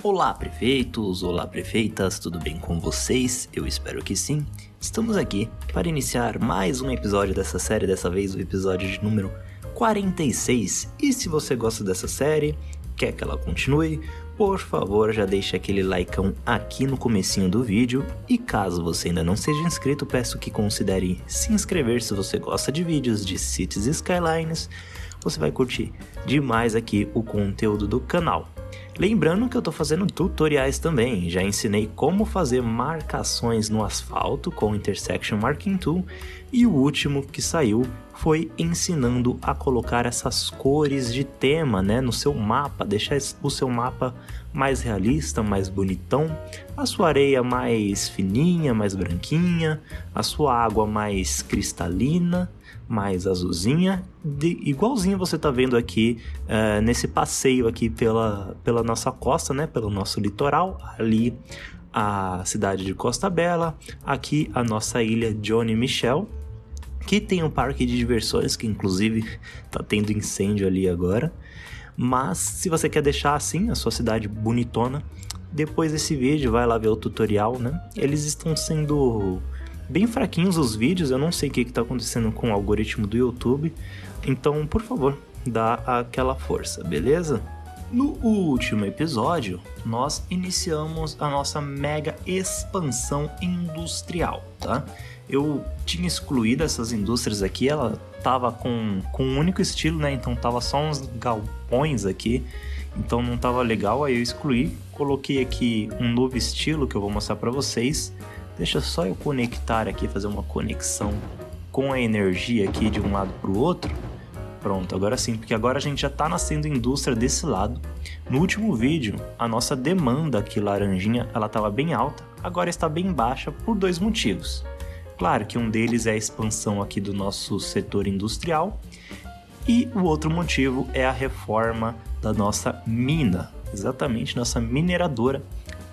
Olá prefeitos, olá prefeitas, tudo bem com vocês? Eu espero que sim. Estamos aqui para iniciar mais um episódio dessa série, dessa vez o episódio de número 46. E se você gosta dessa série, quer que ela continue, por favor já deixa aquele likeão aqui no comecinho do vídeo. E caso você ainda não seja inscrito, peço que considere se inscrever se você gosta de vídeos de Cities Skylines. Você vai curtir demais aqui o conteúdo do canal. Lembrando que eu tô fazendo tutoriais também, já ensinei como fazer marcações no asfalto com o Intersection Marking Tool e o último que saiu foi ensinando a colocar essas cores de tema, né, no seu mapa, deixar o seu mapa mais realista, mais bonitão, a sua areia mais fininha, mais branquinha, a sua água mais cristalina, mais azulzinha, igualzinho você tá vendo aqui nesse passeio aqui pela nossa costa, né, pelo nosso litoral, ali a cidade de Costa Bela, aqui a nossa ilha Johnny Michel, que tem um parque de diversões que inclusive tá tendo incêndio ali agora, mas se você quer deixar assim a sua cidade bonitona, depois desse vídeo vai lá ver o tutorial, né, eles estão sendo bem fraquinhos os vídeos, eu não sei o que está acontecendo com o algoritmo do YouTube, então por favor, dá aquela força, beleza? No último episódio, nós iniciamos a nossa mega expansão industrial, tá? Eu tinha excluído essas indústrias aqui, ela tava com um único estilo, né? Então tava só uns galpões aqui, então não tava legal, aí eu excluí, coloquei aqui um novo estilo que eu vou mostrar para vocês. Deixa só eu conectar aqui, fazer uma conexão com a energia aqui de um lado para o outro. Pronto, agora sim, porque agora a gente já está nascendo indústria desse lado. No último vídeo, a nossa demanda aqui laranjinha, ela estava bem alta, agora está bem baixa por dois motivos. Claro que um deles é a expansão aqui do nosso setor industrial e o outro motivo é a reforma da nossa mina, exatamente, nossa mineradora,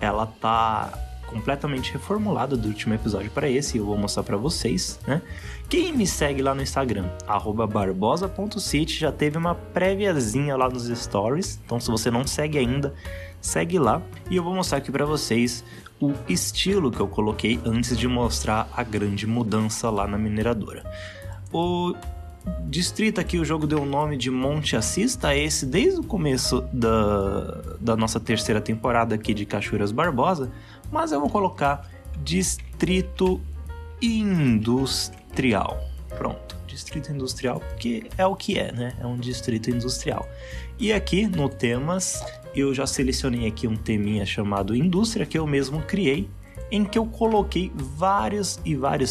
ela está completamente reformulado do último episódio para esse, eu vou mostrar para vocês, né? Quem me segue lá no Instagram, @barbosa.city, já teve uma préviazinha lá nos stories, então se você não segue ainda, segue lá e eu vou mostrar aqui para vocês o estilo que eu coloquei antes de mostrar a grande mudança lá na mineradora. O distrito aqui, o jogo deu o nome de Monte Assista, esse desde o começo da nossa terceira temporada aqui de Cachoeiras Barbosa, mas eu vou colocar distrito industrial. Pronto, distrito industrial, porque é o que é, né? É um distrito industrial. E aqui no temas, eu já selecionei aqui um teminha chamado indústria, que eu mesmo criei, em que eu coloquei vários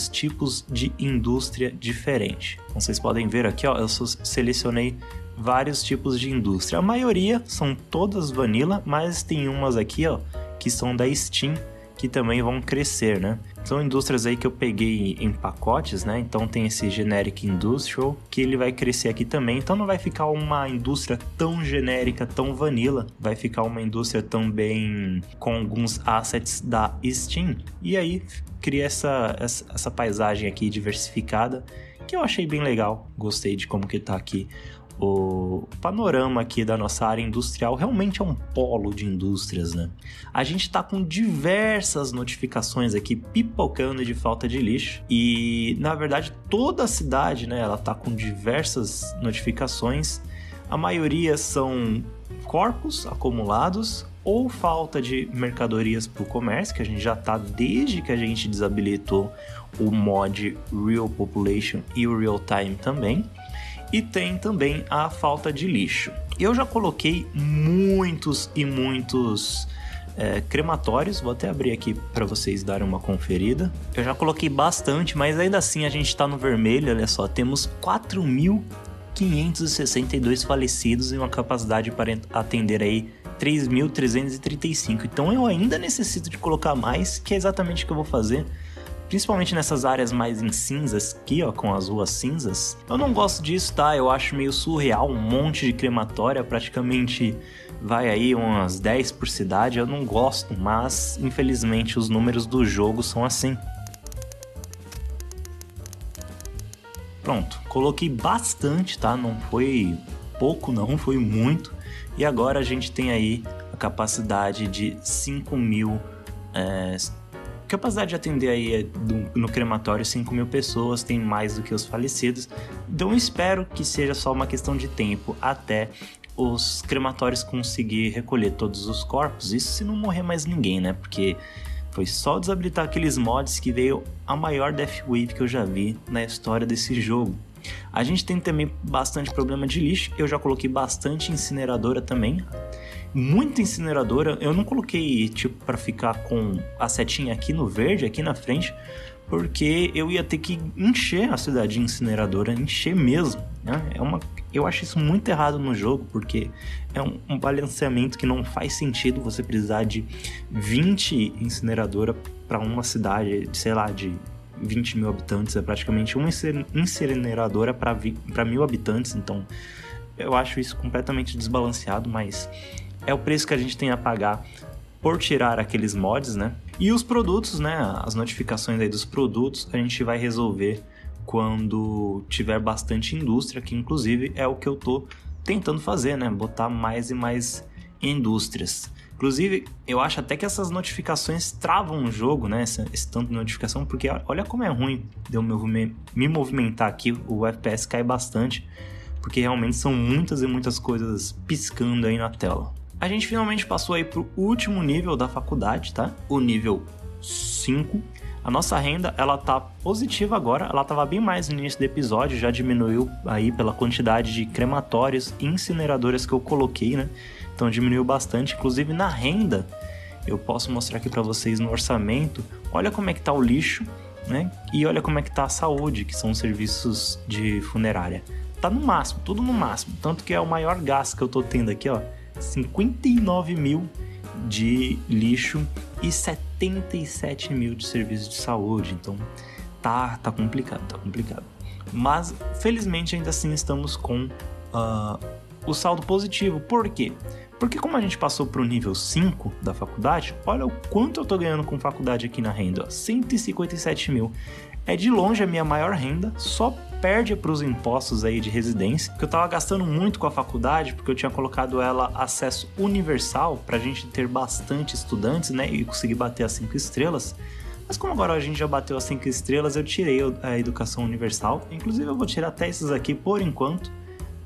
tipos de indústria diferente. Então, vocês podem ver aqui, ó, eu selecionei vários tipos de indústria. A maioria são todas vanilla, mas tem umas aqui, ó, que são da Steam, que também vão crescer, né? São indústrias aí que eu peguei em pacotes, né? Então tem esse Generic Industrial, que ele vai crescer aqui também. Então não vai ficar uma indústria tão genérica, tão vanilla. Vai ficar uma indústria também com alguns assets da Steam. E aí cria essa paisagem aqui diversificada, que eu achei bem legal. Gostei de como que tá aqui. O panorama aqui da nossa área industrial realmente é um polo de indústrias, né? A gente tá com diversas notificações aqui pipocando de falta de lixo e, na verdade, toda a cidade, né, ela tá com diversas notificações. A maioria são corpos acumulados ou falta de mercadorias para o comércio, que a gente já tá desde que a gente desabilitou o mod Real Population e o Real Time também. E tem também a falta de lixo. Eu já coloquei muitos crematórios, vou até abrir aqui para vocês darem uma conferida. Eu já coloquei bastante, mas ainda assim a gente está no vermelho, olha só, temos 4.562 falecidos e uma capacidade para atender aí 3.335. Então eu ainda necessito de colocar mais, que é exatamente o que eu vou fazer. Principalmente nessas áreas mais em cinzas aqui, ó, com as ruas cinzas. Eu não gosto disso, tá? Eu acho meio surreal, um monte de crematória, praticamente vai aí umas 10 por cidade. Eu não gosto, mas infelizmente os números do jogo são assim. Pronto, coloquei bastante, tá? Não foi pouco não, foi muito. E agora a gente tem aí a capacidade de 5.000, capacidade de atender aí no crematório 5.000 pessoas, tem mais do que os falecidos. Então eu espero que seja só uma questão de tempo até os crematórios conseguir recolher todos os corpos, isso se não morrer mais ninguém, né? Porque foi só desabilitar aqueles mods que veio a maior Death Wave que eu já vi na história desse jogo. A gente tem também bastante problema de lixo, eu já coloquei bastante incineradora também, muita incineradora, eu não coloquei tipo para ficar com a setinha aqui no verde, aqui na frente, porque eu ia ter que encher a cidade de incineradora, encher mesmo, né? Eu acho isso muito errado no jogo, porque é um balanceamento que não faz sentido você precisar de 20 incineradora para uma cidade, sei lá, de 20.000 habitantes, é praticamente uma incineradora para 1.000 habitantes, então eu acho isso completamente desbalanceado, mas é o preço que a gente tem a pagar por tirar aqueles mods, né? E os produtos, né? As notificações aí dos produtos a gente vai resolver quando tiver bastante indústria, que inclusive é o que eu tô tentando fazer, né? Botar mais e mais indústrias. Inclusive, eu acho até que essas notificações travam o jogo, né? Esse tanto de notificação, porque olha como é ruim de eu me movimentar aqui, o FPS cai bastante, porque realmente são muitas e muitas coisas piscando aí na tela. A gente finalmente passou aí pro último nível da faculdade, tá? O nível 5. A nossa renda, ela tá positiva agora, ela tava bem mais no início do episódio, já diminuiu aí pela quantidade de crematórios e incineradoras que eu coloquei, né? Então diminuiu bastante, inclusive na renda, eu posso mostrar aqui para vocês no orçamento, olha como é que tá o lixo, né? E olha como é que tá a saúde, que são os serviços de funerária. Tá no máximo, tudo no máximo, tanto que é o maior gasto que eu tô tendo aqui, ó, 59.000 de lixo e 77.000 de serviço de saúde, então tá complicado, tá complicado. Mas felizmente ainda assim estamos com o saldo positivo. Por quê? Porque como a gente passou para o nível 5 da faculdade, olha o quanto eu tô ganhando com faculdade aqui na renda, ó, 157.000. É de longe a minha maior renda, só perde para os impostos aí de residência, que eu tava gastando muito com a faculdade, porque eu tinha colocado ela acesso universal para a gente ter bastante estudantes, né, e conseguir bater as 5 estrelas. Mas como agora a gente já bateu as 5 estrelas, eu tirei a educação universal, inclusive eu vou tirar até esses aqui por enquanto,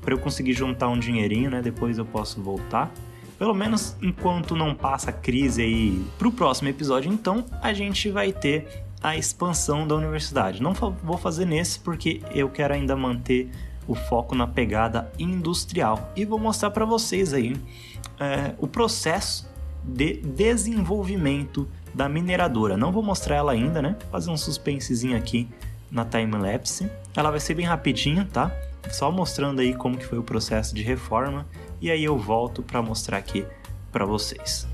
para eu conseguir juntar um dinheirinho, né? Depois eu posso voltar. Pelo menos enquanto não passa a crise aí pro próximo episódio, então a gente vai ter a expansão da universidade. Não vou fazer nesse porque eu quero ainda manter o foco na pegada industrial. E vou mostrar para vocês aí o processo de desenvolvimento da mineradora. Não vou mostrar ela ainda, né? Vou fazer um suspensezinho aqui na timelapse. Ela vai ser bem rapidinho, tá? Só mostrando aí como que foi o processo de reforma, e aí eu volto para mostrar aqui para vocês.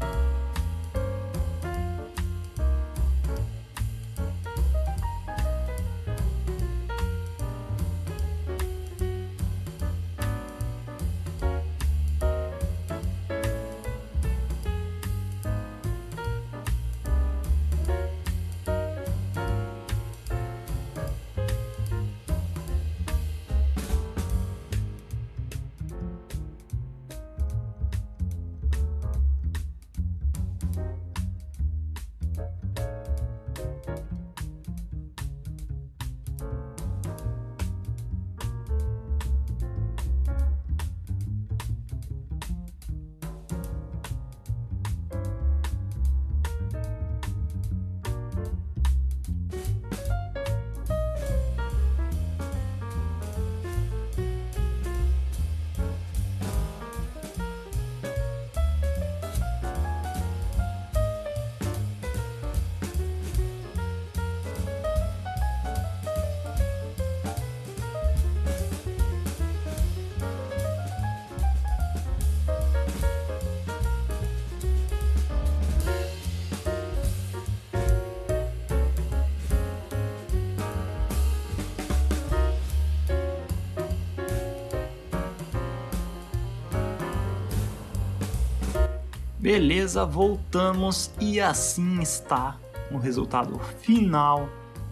Beleza, voltamos e assim está o resultado final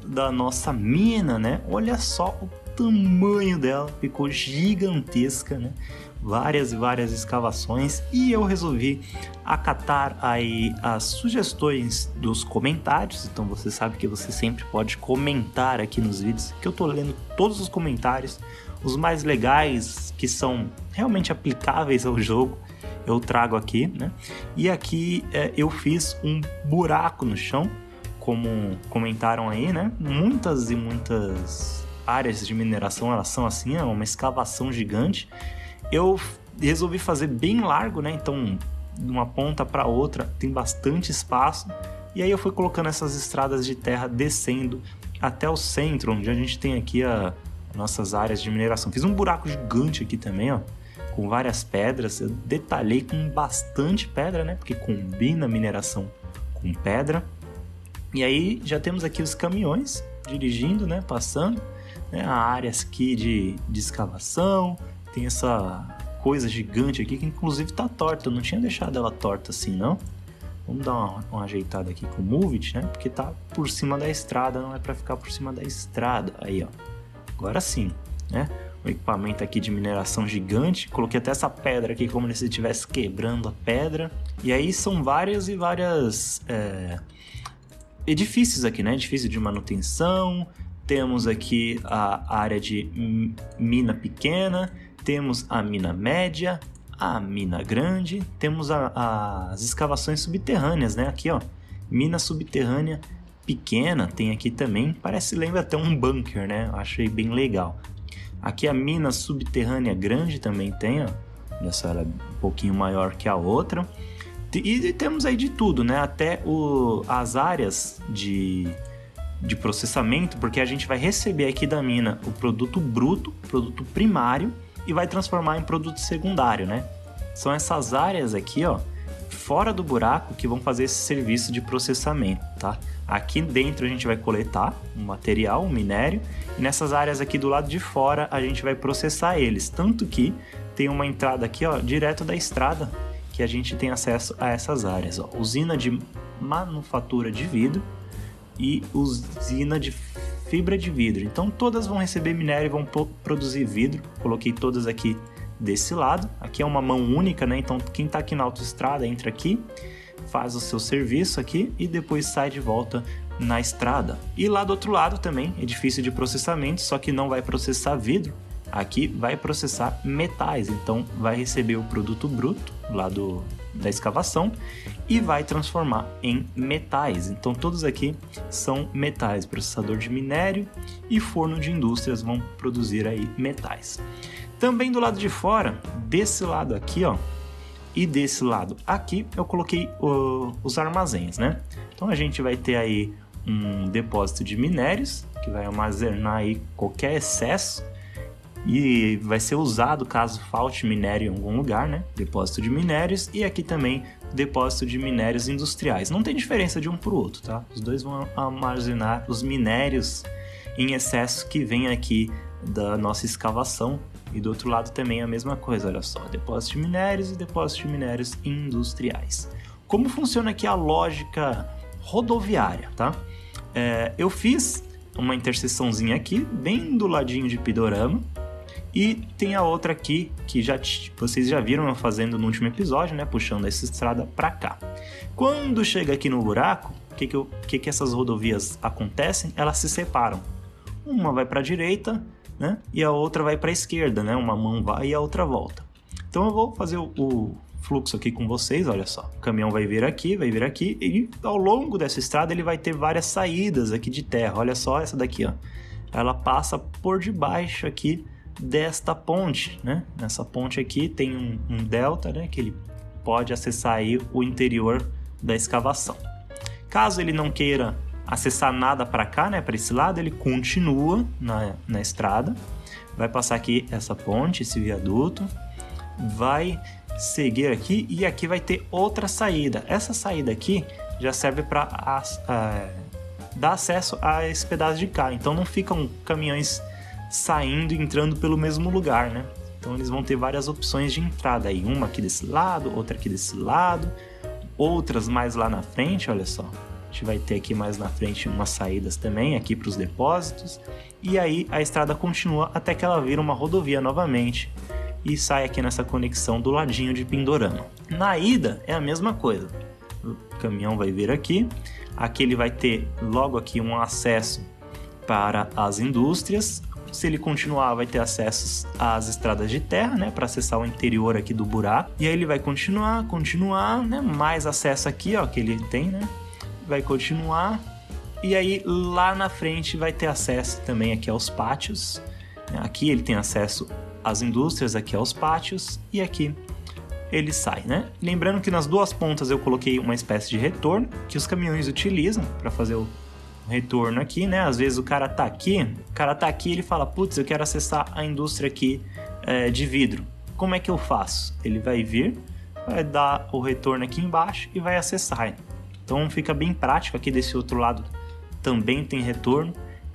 da nossa mina, né? Olha só o tamanho dela, ficou gigantesca, né? Várias e várias escavações, e eu resolvi acatar aí as sugestões dos comentários. Então você sabe que você sempre pode comentar aqui nos vídeos, que eu tô lendo todos os comentários, os mais legais, que são realmente aplicáveis ao jogo, eu trago aqui, né? E aqui eu fiz um buraco no chão, como comentaram aí, né? Muitas e muitas áreas de mineração, elas são assim, é uma escavação gigante. Eu resolvi fazer bem largo, né? Então, de uma ponta para outra tem bastante espaço. E aí eu fui colocando essas estradas de terra descendo até o centro, onde a gente tem aqui as nossas áreas de mineração. Fiz um buraco gigante aqui também, ó, com várias pedras. Eu detalhei com bastante pedra, né? Porque combina mineração com pedra. E aí já temos aqui os caminhões dirigindo, né? Passando, né? A área aqui de escavação. Tem essa coisa gigante aqui que inclusive tá torta, eu não tinha deixado ela torta assim não. Vamos dar uma ajeitada aqui com o Move It, né? Porque tá por cima da estrada, não é para ficar por cima da estrada. Aí ó, agora sim, né? O equipamento aqui de mineração gigante, coloquei até essa pedra aqui como se estivesse quebrando a pedra. E aí são várias e várias edifícios aqui, né? Edifício de manutenção, temos aqui a área de mina pequena, temos a mina média, a mina grande, temos as escavações subterrâneas, né? Aqui, ó, mina subterrânea pequena tem aqui também, parece, lembra até um bunker, né? Eu achei bem legal. Aqui a mina subterrânea grande também tem, ó, essa era um pouquinho maior que a outra. E temos aí de tudo, né? Até as áreas de processamento, porque a gente vai receber aqui da mina o produto bruto, produto primário, e vai transformar em produto secundário, né? São essas áreas aqui, ó, fora do buraco, que vão fazer esse serviço de processamento, tá? Aqui dentro a gente vai coletar um material, um minério, e nessas áreas aqui do lado de fora a gente vai processar eles, tanto que tem uma entrada aqui, ó, direto da estrada, que a gente tem acesso a essas áreas, ó. Usina de manufatura de vidro e usina de fibra de vidro. Então todas vão receber minério e vão produzir vidro. Coloquei todas aqui desse lado. Aqui é uma mão única, né? Então quem está aqui na autoestrada entra aqui, faz o seu serviço aqui e depois sai de volta na estrada. E lá do outro lado também, edifício de processamento, só que não vai processar vidro. Aqui vai processar metais, então vai receber o produto bruto lá da escavação e vai transformar em metais. Então todos aqui são metais, processador de minério e forno de indústrias vão produzir aí metais. Também do lado de fora, desse lado aqui, ó, e desse lado aqui eu coloquei os armazéns, né? Então a gente vai ter aí um depósito de minérios que vai armazenar aí qualquer excesso e vai ser usado caso falte minério em algum lugar, né? Depósito de minérios e aqui também depósito de minérios industriais. Não tem diferença de um para o outro, tá? Os dois vão armazenar os minérios em excesso que vem aqui da nossa escavação. E do outro lado também a mesma coisa, olha só, depósito de minérios e depósito de minérios industriais. Como funciona aqui a lógica rodoviária, tá? Eu fiz uma interseçãozinha aqui, bem do ladinho de Pindorama. E tem a outra aqui, que vocês já viram eu fazendo no último episódio, né? Puxando essa estrada para cá. Quando chega aqui no buraco, o que essas rodovias acontecem? Elas se separam. Uma vai para a direita, né? E a outra vai para a esquerda, né? Uma mão vai e a outra volta. Então eu vou fazer o fluxo aqui com vocês, olha só. O caminhão vai vir aqui, e ao longo dessa estrada ele vai ter várias saídas aqui de terra. Olha só essa daqui, ó. Ela passa por debaixo aqui desta ponte, né? Nessa ponte aqui tem um delta, né? Que ele pode acessar aí o interior da escavação. Caso ele não queira acessar nada para cá, né? Para esse lado, ele continua na estrada, vai passar aqui essa ponte, esse viaduto, vai seguir aqui e aqui vai ter outra saída. Essa saída aqui já serve para dar acesso a esse pedaço de cá. Então não ficam caminhões saindo e entrando pelo mesmo lugar, né? Então eles vão ter várias opções de entrada aí, uma aqui desse lado, outra aqui desse lado, outras mais lá na frente, olha só. gente vai ter aqui mais na frente umas saídas também aqui para os depósitos. E aí a estrada continua até que ela vira uma rodovia novamente e sai aqui nessa conexão do ladinho de Pindorama. Na ida é a mesma coisa. O caminhão vai vir aqui. Aqui ele vai ter logo aqui um acesso para as indústrias. Se ele continuar, vai ter acesso às estradas de terra, né, para acessar o interior aqui do buraco. E aí ele vai continuar, né, mais acesso aqui, ó, que ele tem, né, vai continuar. E aí lá na frente vai ter acesso também aqui aos pátios. Aqui ele tem acesso às indústrias, aqui aos pátios e aqui ele sai, né. Lembrando que nas duas pontas eu coloquei uma espécie de retorno que os caminhões utilizam para fazer o retorno aqui, né? Às vezes o cara tá aqui, ele fala, putz, eu quero acessar a indústria aqui de vidro. Como é que eu faço? Ele vai vir, vai dar o retorno aqui embaixo e vai acessar. Então fica bem prático. Aqui desse outro lado também tem retorno.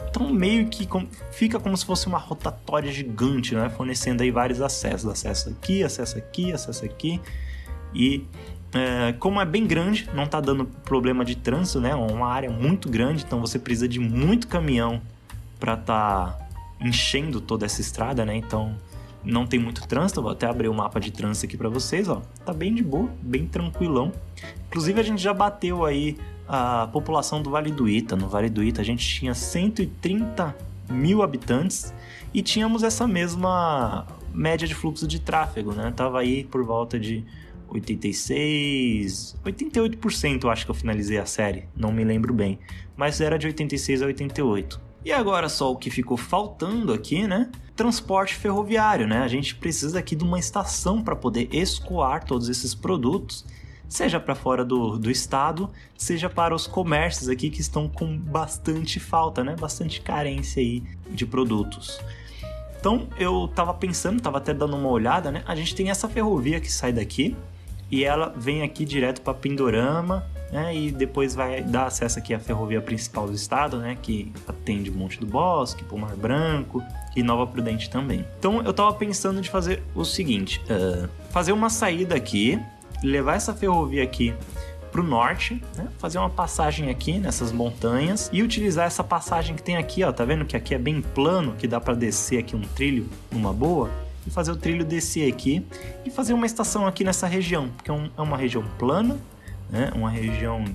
Então meio que fica como se fosse uma rotatória gigante, né? Fornecendo aí vários acessos. Acesso aqui, acesso aqui, acesso aqui. E... como é bem grande, não está dando problema de trânsito, né? É uma área muito grande, então você precisa de muito caminhão para estar enchendo toda essa estrada, né? Então não tem muito trânsito. Vou até abrir o mapa de trânsito aqui para vocês, ó. Tá bem de boa, bem tranquilão. Inclusive a gente já bateu aí a população do Vale do Ita. No Vale do Ita a gente tinha 130 mil habitantes e tínhamos essa mesma média de fluxo de tráfego, né? Tava aí por volta de 86, 88% eu acho que eu finalizei a série, não me lembro bem, mas era de 86 a 88. E agora só o que ficou faltando aqui, né? Transporte ferroviário, né? A gente precisa aqui de uma estação para poder escoar todos esses produtos, seja para fora do estado, seja para os comércios aqui que estão com bastante falta, né? Bastante carência aí de produtos. Então eu tava pensando, tava até dando uma olhada, né? A gente tem essa ferrovia que sai daqui e ela vem aqui direto para Pindorama, né? E depois vai dar acesso aqui à ferrovia principal do estado, né? Que atende o Monte do Bosque, o Mar Branco e Nova Prudente também. Então eu tava pensando de fazer o seguinte, fazer uma saída aqui, levar essa ferrovia aqui pro norte, né? Fazer uma passagem aqui nessas montanhas e utilizar essa passagem que tem aqui, ó, tá vendo que aqui é bem plano, que dá para descer aqui um trilho numa boa, e fazer o trilho descer aqui e fazer uma estação aqui nessa região, porque é uma região plana, né? Uma região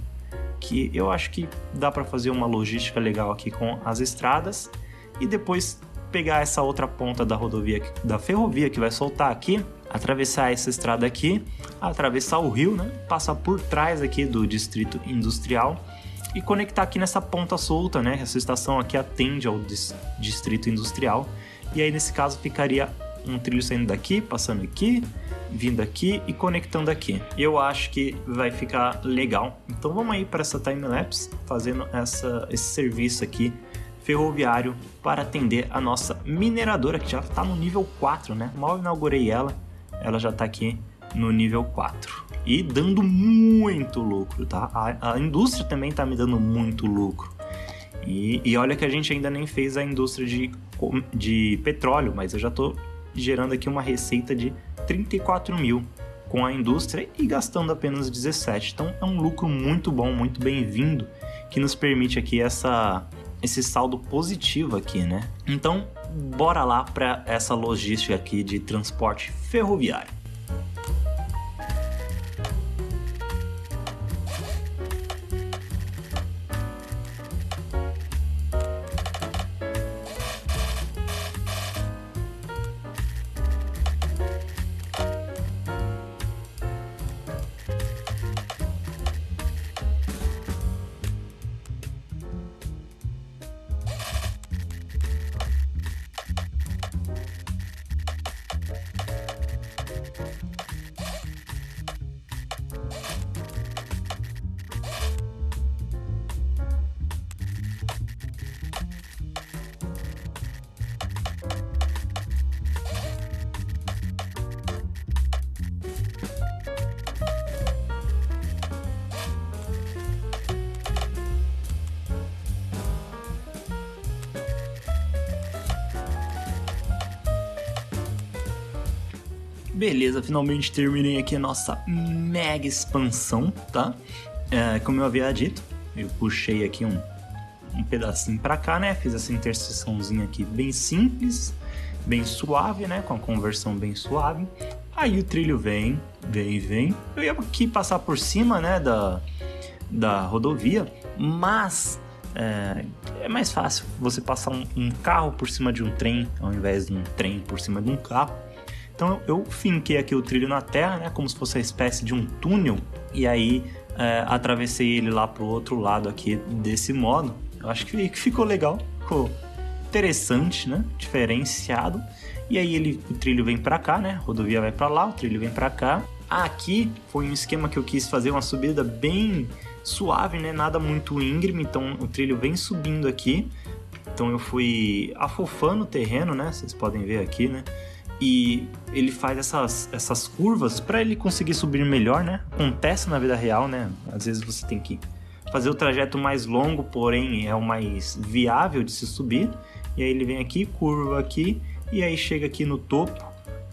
que eu acho que dá para fazer uma logística legal aqui com as estradas e depois pegar essa outra ponta da rodovia, da ferrovia que vai soltar aqui, atravessar essa estrada aqui, atravessar o rio, né? Passar por trás aqui do distrito industrial e conectar aqui nessa ponta solta, né? Essa estação aqui atende ao distrito industrial e aí nesse caso ficaria um trilho saindo daqui, passando aqui, vindo aqui e conectando aqui. Eu acho que vai ficar legal. Então vamos aí para essa timelapse, fazendo esse serviço aqui ferroviário para atender a nossa mineradora, que já está no nível 4, né? Mal inaugurei ela, ela já está aqui no nível 4 e dando muito lucro, tá? A indústria também está me dando muito lucro e olha que a gente ainda nem fez a indústria de petróleo, mas eu já estou gerando aqui uma receita de 34 mil com a indústria e gastando apenas 17. Então é um lucro muito bom, muito bem-vindo, que nos permite aqui esse saldo positivo aqui, né? Então bora lá para essa logística aqui de transporte ferroviário. Beleza, finalmente terminei aqui a nossa mega expansão, tá? Como eu havia dito, Eu puxei aqui um pedacinho para cá, né? Fiz essa interseçãozinha aqui bem simples, bem suave, né? Com a conversão bem suave. Aí o trilho vem. Eu ia aqui passar por cima, né? Da rodovia, mas é mais fácil você passar um carro por cima de um trem ao invés de um trem por cima de um carro. Então eu finquei aqui o trilho na terra, né? Como se fosse uma espécie de um túnel. E aí atravessei ele lá pro outro lado aqui desse modo. Eu acho que ficou legal, ficou interessante, né? Diferenciado. E aí o trilho vem para cá, né? A rodovia vai para lá, o trilho vem para cá. Aqui foi um esquema que eu quis fazer uma subida bem suave, né? Nada muito íngreme, então o trilho vem subindo aqui. Então eu fui afofando o terreno, né? Vocês podem ver aqui, né? E ele faz essas curvas para ele conseguir subir melhor, né? Acontece na vida real, né? Às vezes você tem que fazer o trajeto mais longo, porém é o mais viável de se subir. E aí ele vem aqui, curva aqui, e aí chega aqui no topo.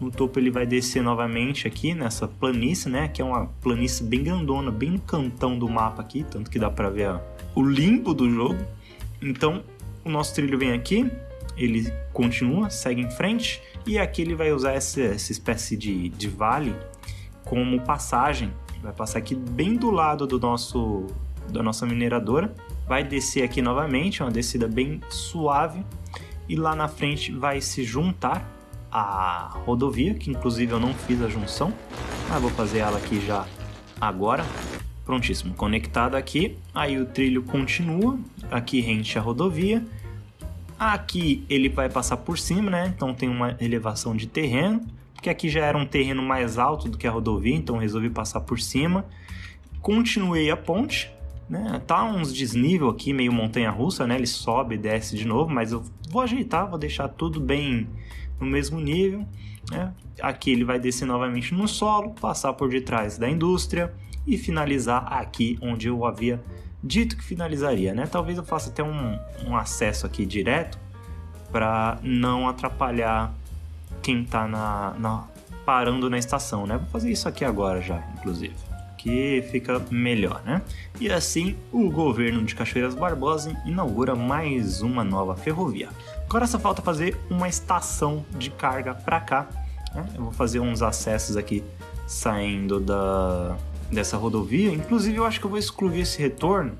No topo ele vai descer novamente aqui nessa planície, né? Que é uma planície bem grandona, bem no cantão do mapa aqui, tanto que dá para ver o limbo do jogo. Então o nosso trilho vem aqui, ele continua, segue em frente, e aqui ele vai usar essa espécie de vale como passagem. Vai passar aqui bem do lado da nossa mineradora, vai descer aqui novamente, uma descida bem suave, e lá na frente vai se juntar a rodovia, que inclusive eu não fiz a junção, mas vou fazer ela aqui já agora. Prontíssimo, conectado aqui. Aí o trilho continua aqui rente à rodovia. Aqui ele vai passar por cima, né? Então tem uma elevação de terreno, porque aqui já era um terreno mais alto do que a rodovia, então resolvi passar por cima. Continuei a ponte, né? Tá uns desnível aqui, meio montanha-russa, né? Ele sobe e desce de novo, mas eu vou ajeitar, vou deixar tudo bem no mesmo nível, né? Aqui ele vai descer novamente no solo, passar por detrás da indústria e finalizar aqui onde eu havia dito que finalizaria, né? Talvez eu faça até um acesso aqui direto para não atrapalhar quem está parando na estação, né? Vou fazer isso aqui agora já, inclusive, que fica melhor, né? E assim o governo de Cachoeiras Barbosa inaugura mais uma nova ferrovia. Agora só falta fazer uma estação de carga para cá, né? Eu vou fazer uns acessos aqui saindo dessa rodovia. Inclusive eu acho que eu vou excluir esse retorno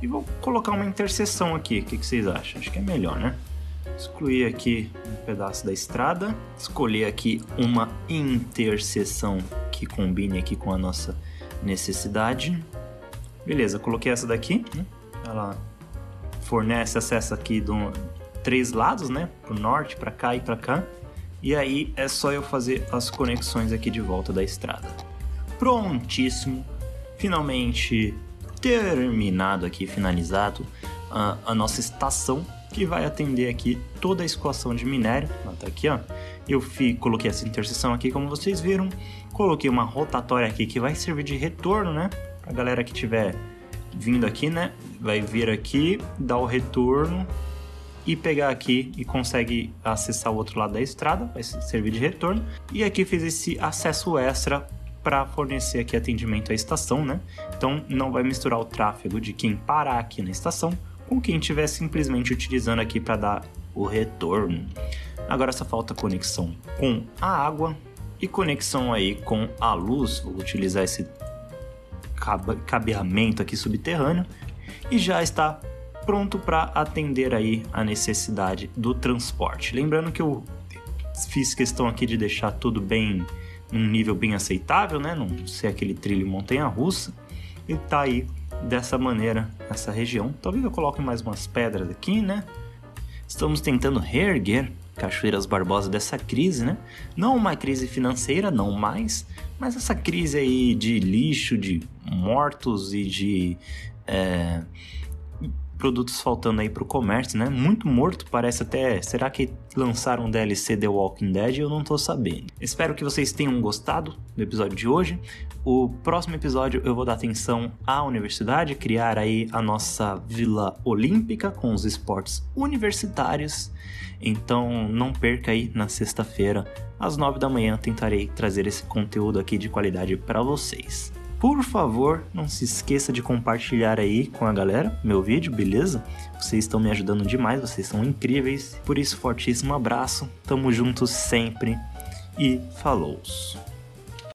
e vou colocar uma interseção aqui. O que vocês acham? Acho que é melhor, né? Excluir aqui um pedaço da estrada, escolher aqui uma interseção que combine aqui com a nossa necessidade. Beleza, coloquei essa daqui, né? Ela fornece acesso aqui do três lados, né? Pro norte, para cá e para cá. E aí é só eu fazer as conexões aqui de volta da estrada. Prontíssimo, finalmente terminado aqui, finalizado a nossa estação, que vai atender aqui toda a escoação de minério. Tá aqui, ó. Eu coloquei essa interseção aqui, como vocês viram. Coloquei uma rotatória aqui que vai servir de retorno, né? Pra galera que tiver vindo aqui, né? Vai vir aqui, dar o retorno e pegar aqui e consegue acessar o outro lado da estrada, vai servir de retorno. E aqui fiz esse acesso extra para fornecer aqui atendimento à estação, né? Então não vai misturar o tráfego de quem parar aqui na estação com quem estiver simplesmente utilizando aqui para dar o retorno. Agora só falta conexão com a água e conexão aí com a luz. Vou utilizar esse cabeamento aqui subterrâneo e já está pronto para atender aí a necessidade do transporte. Lembrando que eu fiz questão aqui de deixar tudo bem, num nível bem aceitável, né? Não ser aquele trilho montanha-russa. E tá aí dessa maneira essa região. Talvez eu coloque mais umas pedras aqui, né? Estamos tentando reerguer Cachoeiras Barbosa dessa crise, né? Não uma crise financeira, não mais, mas essa crise aí de lixo, de mortos e de produtos faltando aí para o comércio, né? Muito morto, parece até. Será que lançaram um DLC The Walking Dead? Eu não tô sabendo. Espero que vocês tenham gostado do episódio de hoje. O próximo episódio eu vou dar atenção à universidade, criar aí a nossa Vila Olímpica com os esportes universitários. Então não perca aí na sexta-feira, às 9 da manhã, tentarei trazer esse conteúdo aqui de qualidade para vocês. Por favor, não se esqueça de compartilhar aí com a galera meu vídeo, beleza? Vocês estão me ajudando demais, vocês são incríveis. Por isso, fortíssimo abraço, tamo juntos sempre e falou!